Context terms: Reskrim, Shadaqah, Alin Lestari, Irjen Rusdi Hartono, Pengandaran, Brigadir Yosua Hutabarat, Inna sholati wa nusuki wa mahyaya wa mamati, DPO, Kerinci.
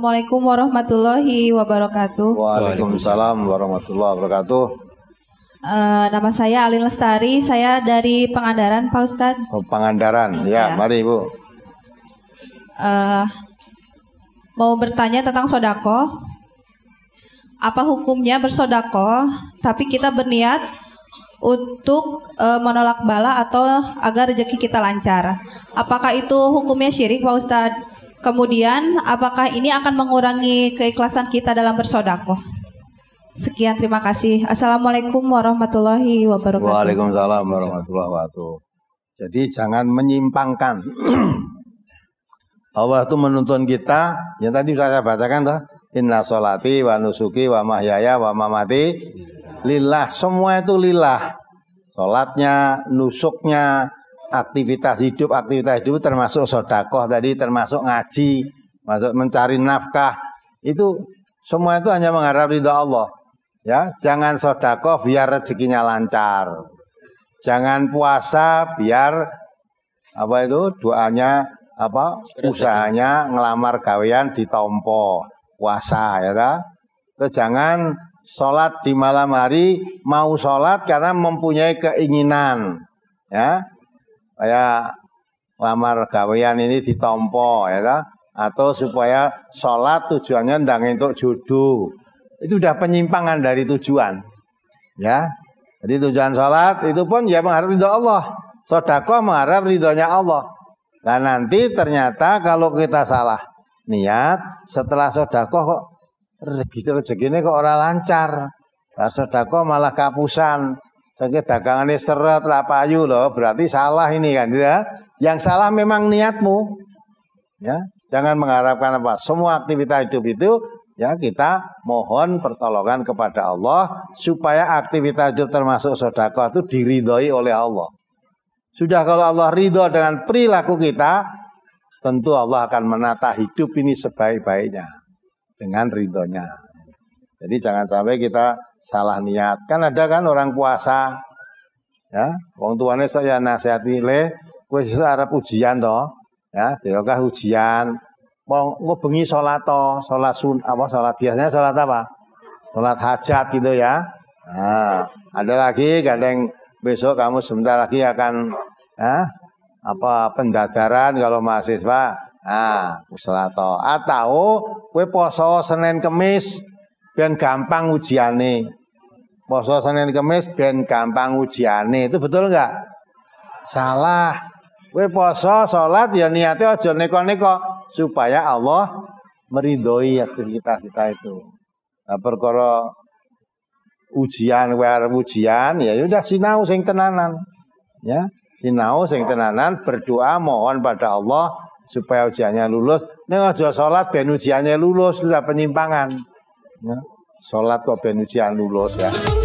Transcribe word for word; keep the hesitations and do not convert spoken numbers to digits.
Assalamualaikum warahmatullahi wabarakatuh. Waalaikumsalam warahmatullahi wabarakatuh. Uh, nama saya Alin Lestari, saya dari Pengandaran, Pak Ustadz. Oh, Pengandaran, ya, ya. Mari Ibu. Uh, mau bertanya tentang sodako. Apa hukumnya bersodako tapi kita berniat untuk uh, menolak bala atau agar rezeki kita lancar? Apakah itu hukumnya syirik, Pak Ustadz? Kemudian, apakah ini akan mengurangi keikhlasan kita dalam bersodakoh? Sekian, terima kasih. Assalamualaikum warahmatullahi wabarakatuh. Waalaikumsalam warahmatullahi wabarakatuh. Jadi jangan menyimpangkan. Allah itu menuntun kita, yang tadi saya bacakan tuh, Inna sholati wa nusuki wa mahyaya wa mamati lillah. Semua itu lillah. Sholatnya, nusuknya, aktivitas hidup, aktivitas hidup termasuk sodakoh tadi, termasuk ngaji, masuk mencari nafkah, itu semua itu hanya mengharap ridha Allah. Ya, jangan sodakoh biar rezekinya lancar, jangan puasa biar apa itu doanya apa usahanya ngelamar gawean ditompo puasa ya ta? Terus jangan sholat di malam hari, mau sholat karena mempunyai keinginan ya. Saya lamar gawean ini ditompo ya ta? Atau supaya sholat tujuannya ndang entuk jodoh. Itu udah penyimpangan dari tujuan. Ya. Jadi tujuan sholat itu pun ya mengharap ridha Allah. Sedekah mengharap ridhonya Allah. Dan nanti ternyata kalau kita salah niat setelah sedekah kok rezeki rezekinya kok orang lancar. Nah, sedekah malah kapusan. Sengke dagangannya seret rapayu loh, berarti salah ini kan ya. Yang salah memang niatmu. Ya, jangan mengharapkan apa. Semua aktivitas hidup itu ya kita mohon pertolongan kepada Allah supaya aktivitas hidup termasuk sedekah itu diridhoi oleh Allah. Sudah kalau Allah ridho dengan perilaku kita, tentu Allah akan menata hidup ini sebaik-baiknya dengan ridhonya. Jadi jangan sampai kita salah niat. Kan ada kan orang puasa. Ya, wong tuane sok ya nasihati le, kowe sesuk arep ujian to. Ya, dirokah ujian. Wong engko bengi salat to, salat sun apa salat biasanya salat apa? Salat hajat gitu ya. Nah, ada lagi kadang besok kamu sebentar lagi akan ya, apa pendadaran kalau mahasiswa. Nah, salat to. Atau kowe poso Senin Kemis ben gampang ujiane. Poso Senin Kemis ben gampang ujiane. Itu betul enggak? Salah. Kowe poso salat ya niate aja neko-neko supaya Allah meridhoi aktivitas kita itu. Nah, perkara ujian wer ujian ya udah sinau sing tenanan. Ya, sinau sing tenanan, berdoa mohon pada Allah supaya ujiannya lulus. Nek aja salat ben ujiannya lulus, itu penyimpangan. Ya, sholat kok ben ujian lulus ya.